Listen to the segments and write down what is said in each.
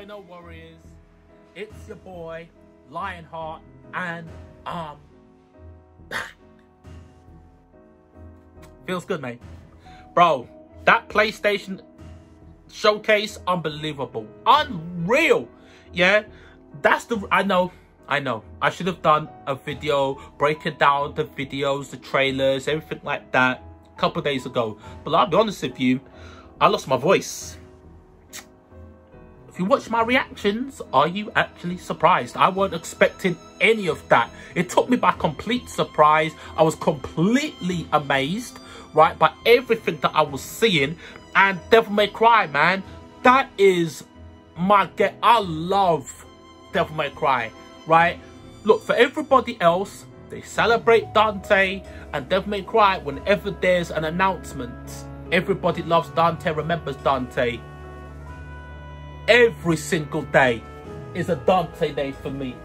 go, no warriors. It's your boy, Lionheart, and feels good, mate. Bro, that PlayStation showcase, unbelievable. Unreal. Yeah, that's the... I know. I should have done a video, breaking down the videos, the trailers, everything like that a couple days ago. But I'll be honest with you, I lost my voice. If you watch my reactions, are you actually surprised? I weren't expecting any of that. It took me by complete surprise. I was completely amazed, right, by everything that I was seeing. And Devil May Cry, man, that is my game. I love Devil May Cry, right? Look, for everybody else, they celebrate Dante and Devil May Cry whenever there's an announcement. Everybody loves Dante, remembers Dante. Every single day is a Dante day for me.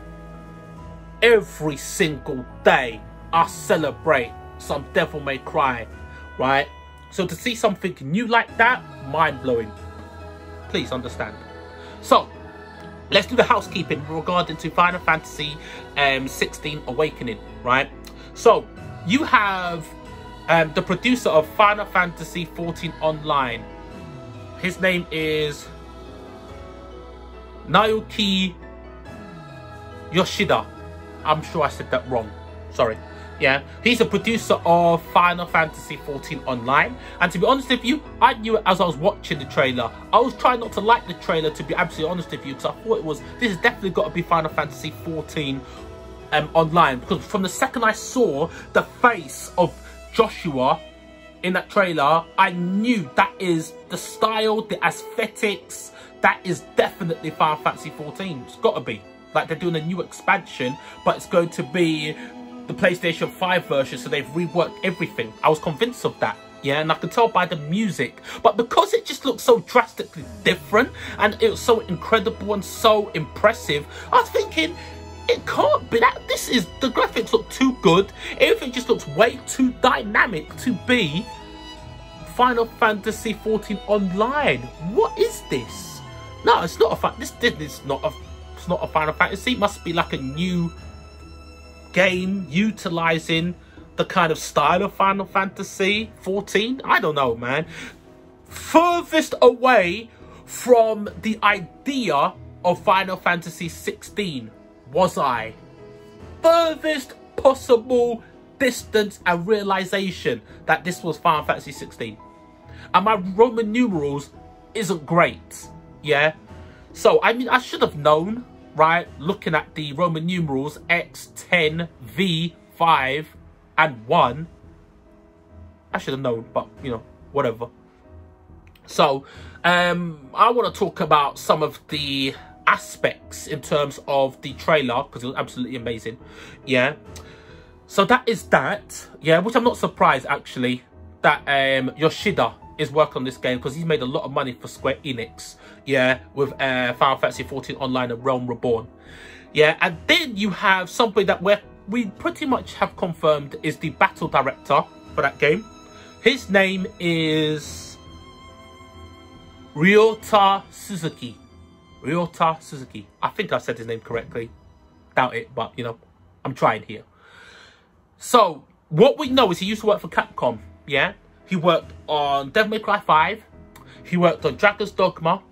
Every single day I celebrate some Devil May Cry, right? So to see something new like that, mind-blowing. Please understand. So let's do the housekeeping regarding to Final Fantasy 16 Awakening, right? So you have the producer of Final Fantasy 14 Online. His name is Naoki Yoshida. I'm sure I said that wrong. Sorry. Yeah, he's a producer of Final Fantasy 14 Online. And to be honest with you, I knew it as I was watching the trailer. I was trying not to like the trailer, to be absolutely honest with you, because I thought it was, this has definitely got to be Final Fantasy 14 Online. Because from the second I saw the face of Joshua in that trailer, I knew that is the style, the aesthetics. That is definitely Final Fantasy 14. It's got to be. Like, they're doing a new expansion, but it's going to be the PlayStation 5 version, so they've reworked everything. I was convinced of that, yeah, and I could tell by the music. But because it just looked so drastically different, and it was so incredible and so impressive, I was thinking, it can't be that. This is, the graphics look too good. Everything just looks way too dynamic to be Final Fantasy 14 Online. What is this? No, it's not a fact. It's not a Final Fantasy. It must be like a new game utilizing the kind of style of Final Fantasy 14. I don't know, man. Furthest away from the idea of Final Fantasy 16 was I. Furthest possible distance and realization that this was Final Fantasy 16. And my Roman numerals isn't great. Yeah, so I mean, I should have known, right? Looking at the Roman numerals X, 10, V, 5, and 1, I should have known, but you know, whatever. So, I want to talk about some of the aspects in terms of the trailer because it was absolutely amazing. Yeah, so that is that. Yeah, which I'm not surprised actually that Yoshida is working on this game because he's made a lot of money for Square Enix, yeah, with Final Fantasy 14 Online and Realm Reborn. Yeah, and then you have somebody that we pretty much have confirmed is the battle director for that game. His name is Ryota Suzuki. Ryota Suzuki. I think I said his name correctly. Doubt it, but you know, I'm trying here. So what we know is he used to work for Capcom, yeah. He worked on Devil May Cry 5. He worked on Dragon's Dogma.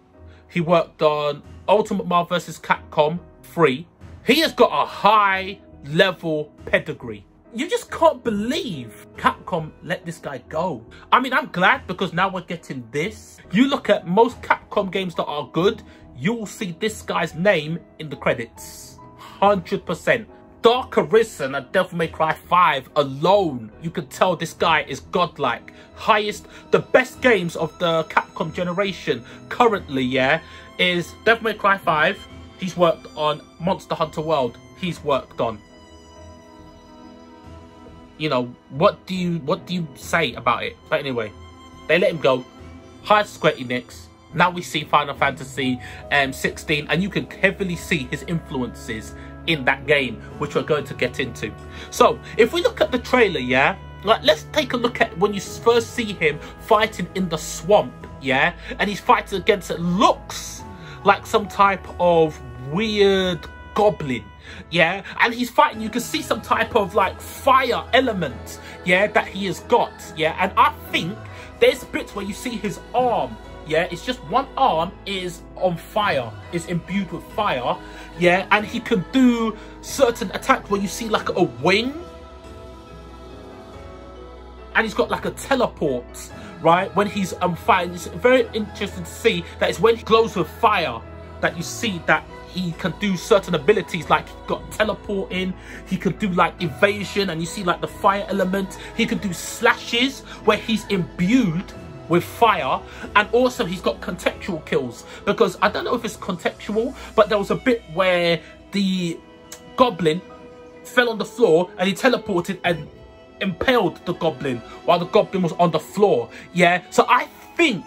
He worked on Ultimate Marvel vs Capcom 3. He has got a high level pedigree. You just can't believe Capcom let this guy go. I mean, I'm glad because now we're getting this. You look at most Capcom games that are good, you'll see this guy's name in the credits. 100%. Dark Arisen and Devil May Cry 5 alone, you can tell this guy is godlike. The best games of the Capcom generation currently, yeah, is Devil May Cry 5. He's worked on Monster Hunter World. He's worked on. You know, what do you say about it? But anyway, they let him go. Hired Square Enix. Now we see Final Fantasy 16, and you can heavily see his influences in that game, which we're going to get into. So if we look at the trailer, yeah, like, let's take a look at when you first see him fighting in the swamp, yeah, and he's fighting against, it looks like some type of weird goblin, yeah, and he's fighting. You can see some type of like fire element, yeah, that he has got, yeah. And I think there's bits where you see his arm, yeah, it's just one arm is on fire, is imbued with fire, yeah, and he can do certain attacks where you see like a wing, and he's got like a teleport, right, when he's on fire. It's very interesting to see that it's when he glows with fire that you see that he can do certain abilities, like he got teleporting, he could do like evasion, and you see like the fire element. He could do slashes where he's imbued with fire, and also he's got contextual kills, because I don't know if it's contextual, but there was a bit where the goblin fell on the floor and he teleported and impaled the goblin while the goblin was on the floor, yeah. So I think,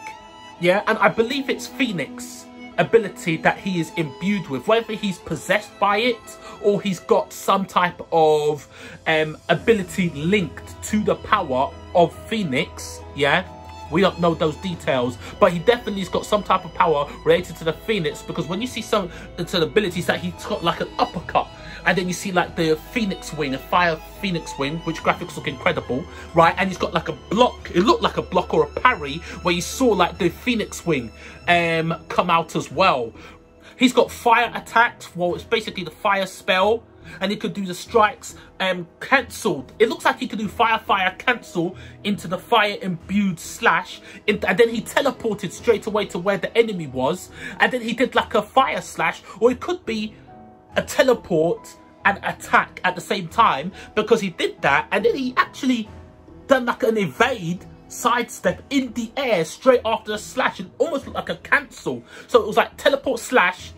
yeah, and I believe it's Phoenix ability that he is imbued with, whether he's possessed by it or he's got some type of ability linked to the power of Phoenix, yeah, we don't know those details, but he definitely has got some type of power related to the Phoenix, because when you see some to the abilities that he's got like an uppercut, and then you see like the Phoenix wing, a fire Phoenix wing, which graphics look incredible, right? And he's got like a block, it looked like a block or a parry, where you saw like the Phoenix wing come out as well. He's got fire attacks, well, it's basically the fire spell, and he could do the strikes cancelled. It looks like he could do fire cancel into the fire imbued slash, and then he teleported straight away to where the enemy was, and then he did like a fire slash, or it could be a teleport and attack at the same time, because he did that, and then he actually done like an evade sidestep in the air straight after the slash, and almost looked like a cancel. So it was like teleport slash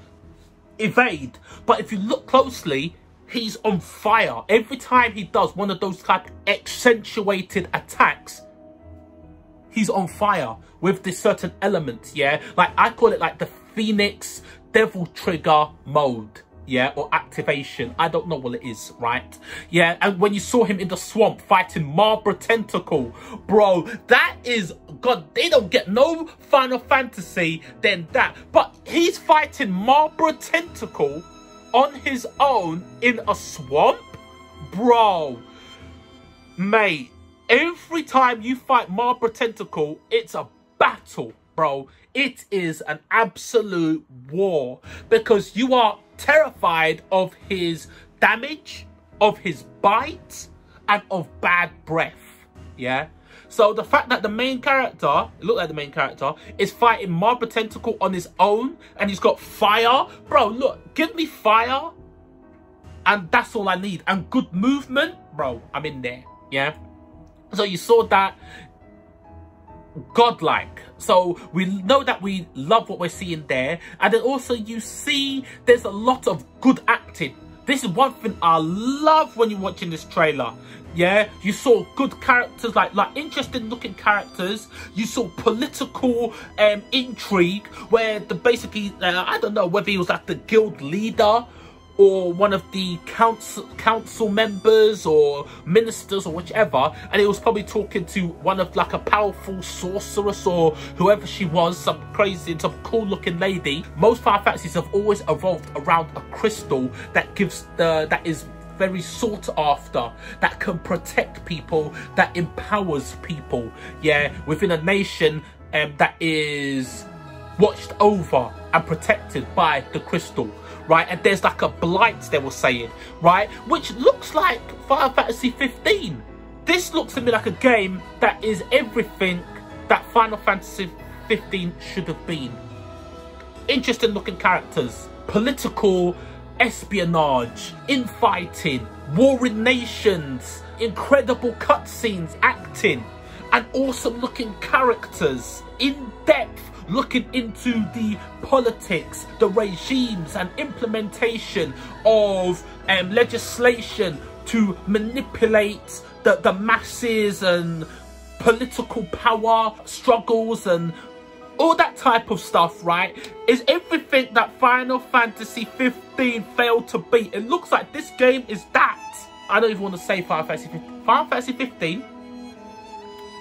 evade, but if you look closely, he's on fire every time he does one of those type accentuated attacks. He's on fire with this certain element, yeah, like I call it like the Phoenix Devil Trigger mode, yeah, or activation, I don't know what it is, right, yeah. And when you saw him in the swamp fighting Marlboro Tentacle, bro, that is, god, they don't get no Final Fantasy than that, but he's fighting Marlboro Tentacle on his own in a swamp, bro, mate. Every time you fight Marlboro Tentacle, it's a battle, bro. It is an absolute war, because you are terrified of his damage, of his bite, and of bad breath, yeah. So the fact that the main character, it looked like the main character, is fighting Marlboro Tentacle on his own, and he's got fire, bro, look, give me fire and that's all I need, and good movement, bro, I'm in there, yeah. So you saw that godlike, so we know that we love what we're seeing there. And then also you see there's a lot of good acting. This is one thing I love when you're watching this trailer, yeah. You saw good characters, like interesting looking characters. You saw political intrigue, where the basically I don't know whether he was like the guild leader or one of the council members or ministers or whichever, and it was probably talking to one of like a powerful sorceress or whoever she was, some crazy, some cool looking lady. Most Final Fantasies have always evolved around a crystal that gives the, that is very sought after, that can protect people, that empowers people, yeah, within a nation that is watched over and protected by the crystal, right? And there's like a blight, they were saying, right, which looks like Final Fantasy 15. This looks to me like a game that is everything that Final Fantasy 15 should have been. Interesting looking characters, political espionage, infighting, warring nations, incredible cutscenes, acting, and awesome looking characters, in depth looking into the politics, the regimes and implementation of legislation to manipulate the masses, and political power struggles and all that type of stuff, right? Is everything that Final Fantasy 15 failed to be. It looks like this game is that. I don't even want to say Final Fantasy 15. Final Fantasy 15,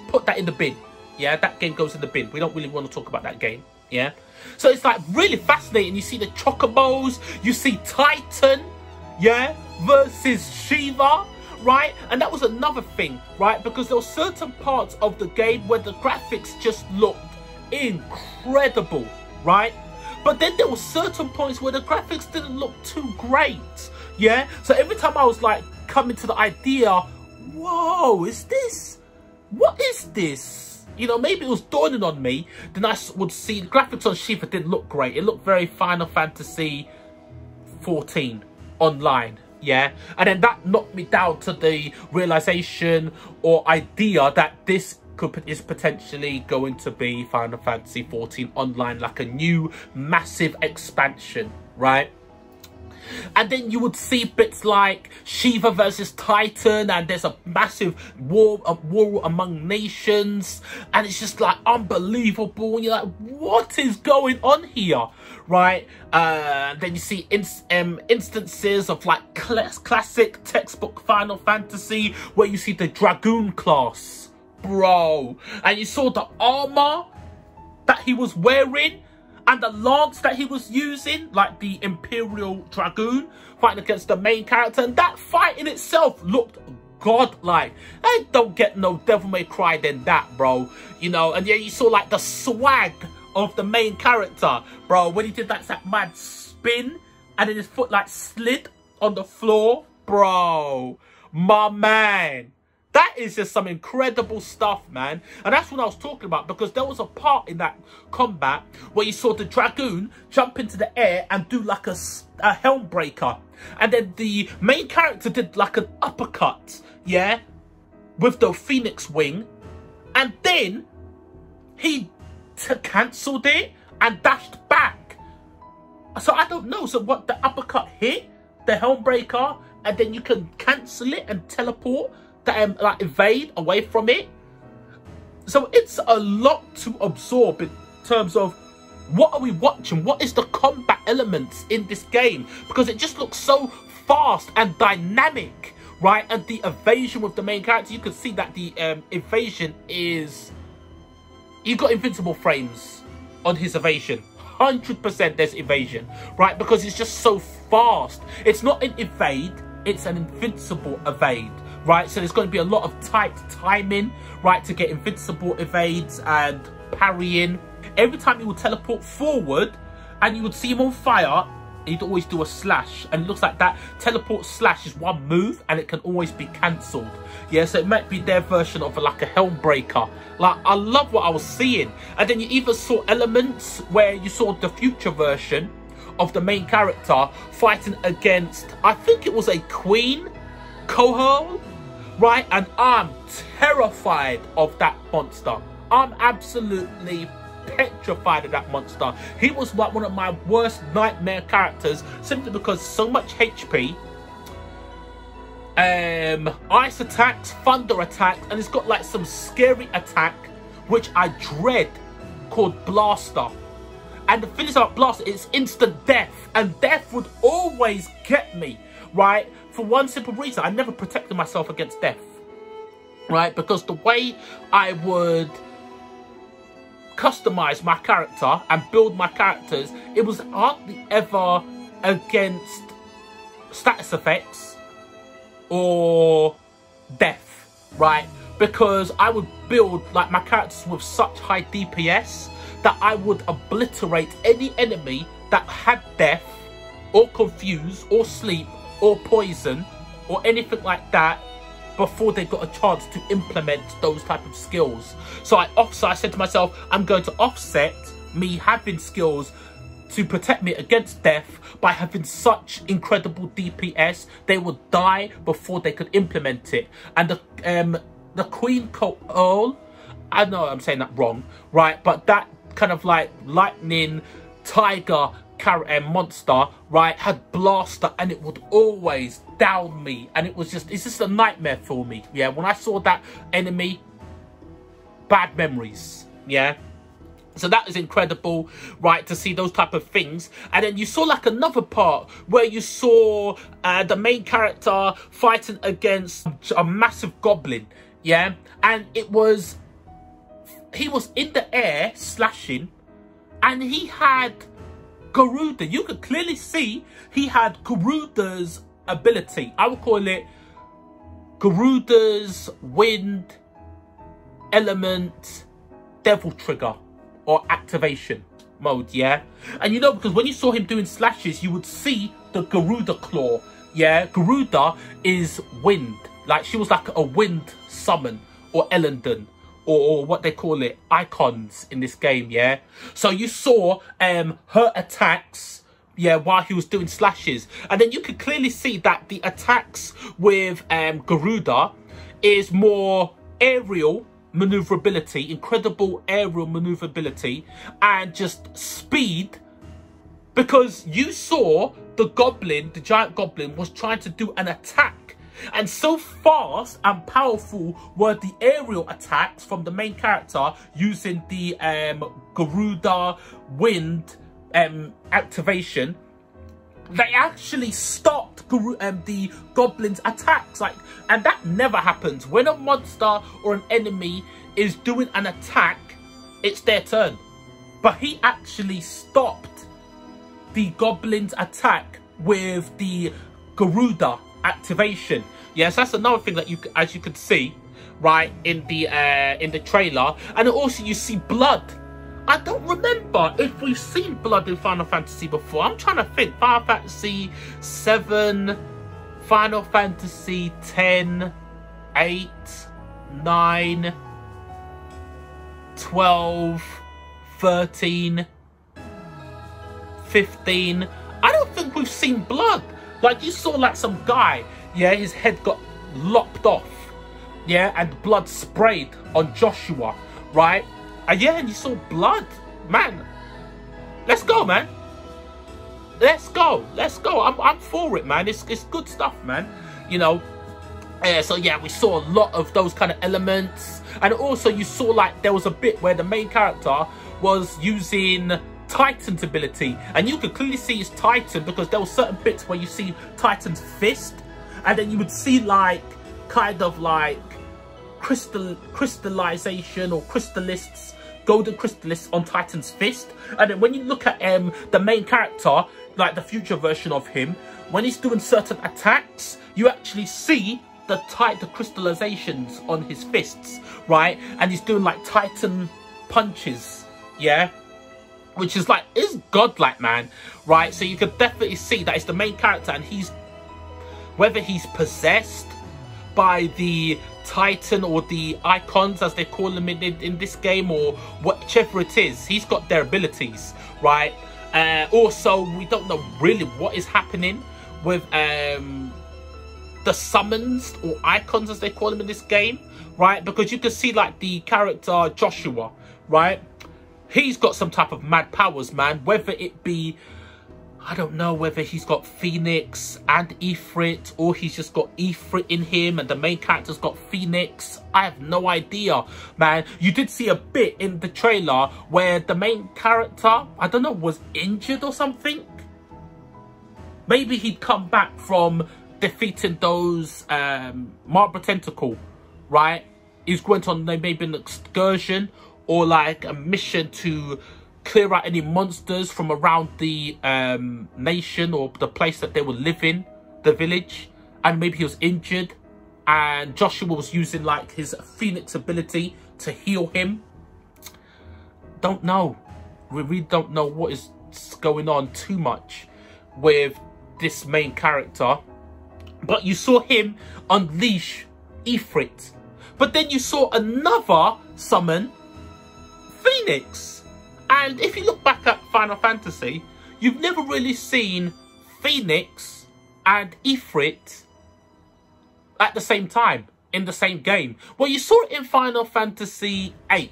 put that in the bin. Yeah, that game goes in the bin. We don't really want to talk about that game. yeah? So it's like really fascinating. You see the Chocobos, you see Titan, yeah, versus Shiva, right? And that was another thing, right? Because there were certain parts of the game where the graphics just looked incredible, right? But then there were certain points where the graphics didn't look too great, yeah? So every time I was like coming to the idea, whoa, is this? What is this? You know, maybe it was dawning on me. Then I would see the graphics on Shiva didn't look great. It looked very Final Fantasy XIV online, yeah? And then that knocked me down to the realisation or idea that this is potentially going to be Final Fantasy XIV online, like a new massive expansion, right? And then you would see bits like Shiva versus Titan, and there's a massive war, a war among nations, and it's just like unbelievable. And you're like, what is going on here, right? Then you see instances of like classic textbook Final Fantasy where you see the Dragoon class, bro, and you saw the armor that he was wearing. And the lance that he was using, like the Imperial Dragoon, fighting against the main character. And that fight in itself looked godlike. I don't get no Devil May Cry than that, bro. You know, and yeah, you saw like the swag of the main character, bro. When he did that mad spin, and then his foot like slid on the floor. Bro, my man. That is just some incredible stuff, man. And that's what I was talking about, because there was a part in that combat where you saw the Dragoon jump into the air and do like a helm breaker. And then the main character did like an uppercut, yeah, with the Phoenix wing. And then he cancelled it and dashed back. So I don't know. So what, the uppercut hit the helm breaker and then you can cancel it and teleport? Like evade away from it. So it's a lot to absorb in terms of what are we watching, what is the combat elements in this game, because it just looks so fast and dynamic, right? And the evasion with the main character, you can see that the evasion is, you've got invincible frames on his evasion. 100% there's evasion, right? Because it's just so fast. It's not an evade, it's an invincible evade, right? So there's going to be a lot of tight timing, right, to get invincible evades and parrying. Every time he would teleport forward and you would see him on fire, he'd always do a slash. And it looks like that teleport slash is one move and it can always be cancelled. Yeah, so it might be their version of like a helm breaker. Like, I love what I was seeing. And then you even saw elements where you saw the future version of the main character fighting against, I think it was a Queen Coeurl, right? And I'm terrified of that monster. I'm absolutely petrified of that monster. He was like one of my worst nightmare characters, simply because so much HP, ice attacks, thunder attacks, and it's got like some scary attack which I dread called Blaster. And the finish up Blaster is instant death, and death would always get me, right? For one simple reason, I never protected myself against death, right? Because the way I would customize my character and build my characters, it was hardly ever against status effects or death, right? Because I would build like my characters with such high DPS that I would obliterate any enemy that had death or confuse or sleep or poison or anything like that before they got a chance to implement those type of skills. So I said to myself, I'm going to offset me having skills to protect me against death by having such incredible DPS. They would die before they could implement it. And the Queen Coeurl, I know I'm saying that wrong, right? But that kind of like lightning tiger and monster, right, had Blaster, and it would always down me, and it was just, it's just a nightmare for me, yeah? When I saw that enemy, bad memories, yeah? So that is incredible, right, to see those type of things. And then you saw like another part where you saw the main character fighting against a massive goblin, yeah? And it was, he was in the air slashing, and he had Garuda. You could clearly see he had Garuda's ability. I would call it Garuda's wind element devil trigger or activation mode, yeah? And you know, because when you saw him doing slashes, you would see the Garuda claw, yeah? Garuda is wind. Like, she was like a wind summon or Elendon, or what they call it, icons in this game, yeah? So you saw her attacks, yeah, while he was doing slashes. And then you could clearly see that the attacks with Garuda is more aerial maneuverability, incredible aerial maneuverability, and just speed, because you saw the goblin, the giant goblin, was trying to do an attack. And so fast and powerful were the aerial attacks from the main character using the Garuda wind activation. They actually stopped the goblin's attacks, like, and that never happens. When a monster or an enemy is doing an attack, it's their turn. But he actually stopped the goblin's attack with the Garuda activation. Yes, that's another thing that you, as you could see, right, in the trailer. And also you see blood. I don't remember if we've seen blood in Final Fantasy before. I'm trying to think. Final Fantasy 7, Final Fantasy 10, 8, 9, 12, 13, 15. I don't think we've seen blood. Like, you saw, like, some guy, yeah, his head got lopped off, yeah, and blood sprayed on Joshua, right? And yeah, and you saw blood, man. Let's go, man. Let's go. Let's go. I'm for it, man. It's good stuff, man. You know, so yeah, we saw a lot of those kind of elements. And also you saw, like, there was a bit where the main character was using Titan's ability, and you could clearly see it's Titan, because there were certain bits where you see Titan's fist, and then you would see, like, kind of like crystallization or crystallists, golden crystallists on Titan's fist. And then when you look at the main character, like the future version of him, when he's doing certain attacks, you actually see the crystallizations on his fists, right? And he's doing, like, Titan punches, yeah, which is, like, is godlike, man, right? So you could definitely see that it's the main character, and he's, whether he's possessed by the Titan or the icons, as they call them in this game, or whichever it is, he's got their abilities, right? Also, we don't know really what is happening with the summons or icons, as they call them in this game, right? Because you can see, like, the character Joshua, right? He's got some type of mad powers, man. Whether it be, I don't know, whether he's got Phoenix and Ifrit, or he's just got Ifrit in him and the main character's got Phoenix. I have no idea, man. You did see a bit in the trailer where the main character, I don't know, was injured or something. Maybe he'd come back from defeating those Marlboro Tentacle, right? He's going on maybe an excursion, or like a mission to clear out any monsters from around the nation or the place that they were living, the village. And maybe he was injured, and Joshua was using, like, his Phoenix ability to heal him. Don't know. We really don't know what is going on too much with this main character. But you saw him unleash Ifrit. But then you saw another summon, Phoenix. And if you look back at Final Fantasy, you've never really seen Phoenix and Ifrit at the same time in the same game. Well, you saw it in Final Fantasy VIII,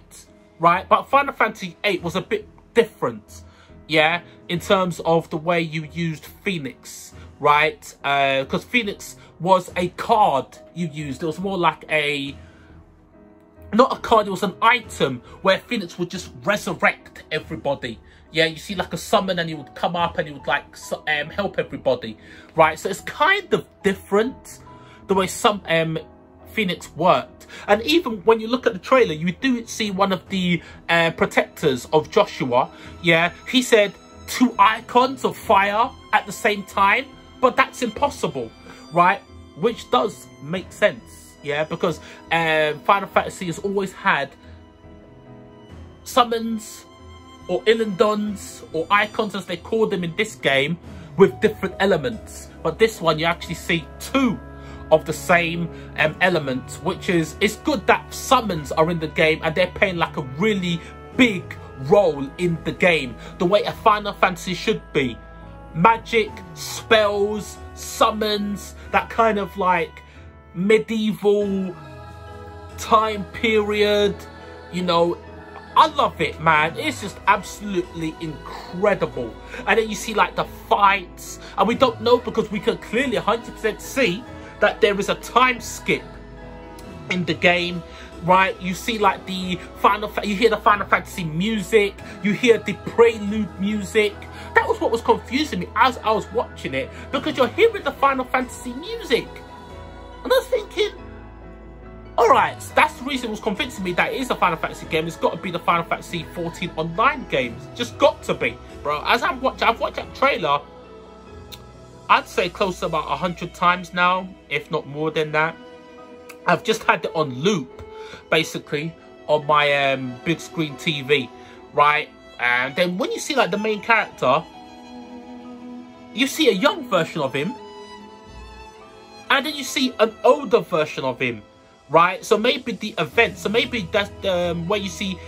right? But Final Fantasy VIII was a bit different, yeah, in terms of the way you used Phoenix, right? Because Phoenix was a card you used. It was more like a, not a card, it was an item where Phoenix would just resurrect everybody. Yeah, you see, like, a summon, and he would come up and he would, like, help everybody, right? So it's kind of different the way some Phoenix worked. And even when you look at the trailer, you do see one of the protectors of Joshua. Yeah, he said two icons of fire at the same time, but that's impossible, right? Which does make sense, yeah, because Final Fantasy has always had summons or illendons or icons, as they call them in this game, with different elements. But this one, you actually see two of the same element, which is, it's good that summons are in the game and they're playing like a really big role in the game, the way a Final Fantasy should be. Magic, spells, summons, that kind of like medieval time period, you know, I love it, man. It's just absolutely incredible. And then you see like the fights, and we don't know, because we can clearly 100% see that there is a time skip in the game, right? You see like the you hear the Final Fantasy music, you hear the prelude music. That was what was confusing me as I was watching it, because you're hearing the Final Fantasy music, and I was thinking, alright, so that's the reason it was convincing me that it is a Final Fantasy game. It's got to be the Final Fantasy 14 online games. Just got to be, bro. As I've watched that trailer, I'd say close to about 100 times now, if not more than that. I've just had it on loop, basically, on my big screen TV, right? And then when you see like the main character, you see a young version of him, and then you see an older version of him. Right, so maybe the event, so maybe that's where you see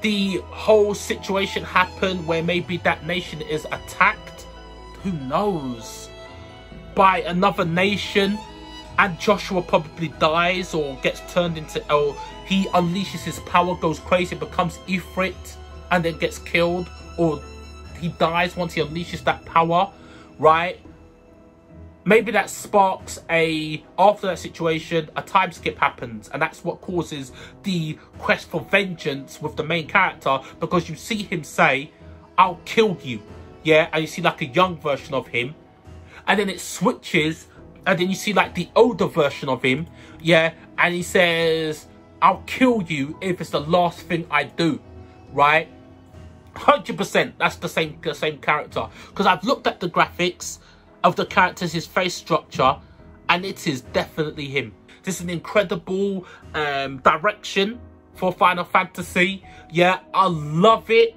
the whole situation happen, where maybe that nation is attacked, who knows, by another nation, and Joshua probably dies or gets turned into, or he unleashes his power, goes crazy, becomes Ifrit, and then gets killed, or he dies once he unleashes that power, right? Maybe that sparks a, after that situation, a time skip happens, and that's what causes the quest for vengeance with the main character, because you see him say, "I'll kill you," yeah, and you see like a young version of him, and then it switches, and then you see like the older version of him, yeah, and he says, "I'll kill you if it's the last thing I do," right? 100%, that's the same character, because I've looked at the graphics of the characters, his face structure, and it is definitely him. This is an incredible direction for Final Fantasy. Yeah, I love it.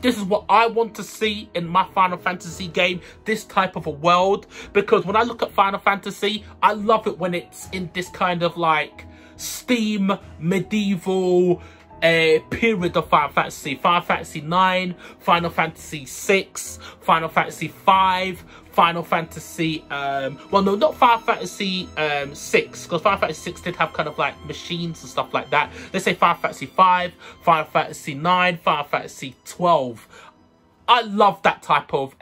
This is what I want to see in my Final Fantasy game, this type of a world, because when I look at Final Fantasy, I love it when it's in this kind of like steam medieval period of Final Fantasy. Final Fantasy 9, Final Fantasy 6, Final Fantasy 5, Final Fantasy well, no, not Final Fantasy 6, because Final Fantasy 6 did have kind of like machines and stuff like that. Let's say Final Fantasy 5, Final Fantasy 9, Final Fantasy 12. I love that type of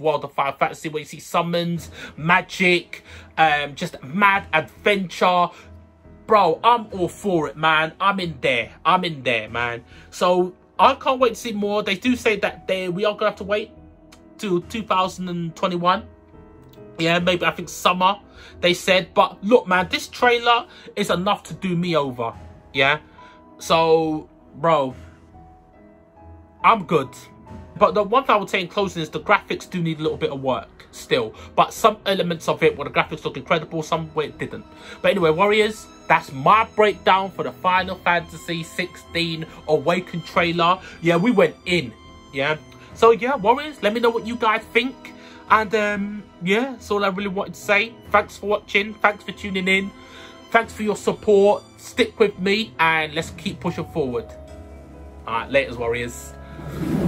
world of Final Fantasy, where you see summons, magic, just mad adventure. Bro, I'm all for it, man. I'm in there, man. So I can't wait to see more. They do say that we are gonna have to wait till 2021. Yeah, maybe, I think summer, they said. But look, man, this trailer is enough to do me over. Yeah. So, bro, I'm good. But the one thing I would say in closing is the graphics do need a little bit of work still. But some elements of it, where the graphics look incredible, some where it didn't. But anyway, Warriors, that's my breakdown for the Final Fantasy 16 Awakened trailer. Yeah, we went in. Yeah. So, yeah, Warriors, let me know what you guys think. And, yeah, that's all I really wanted to say. Thanks for watching. Thanks for tuning in. Thanks for your support. Stick with me, and let's keep pushing forward. All right, laters, Warriors.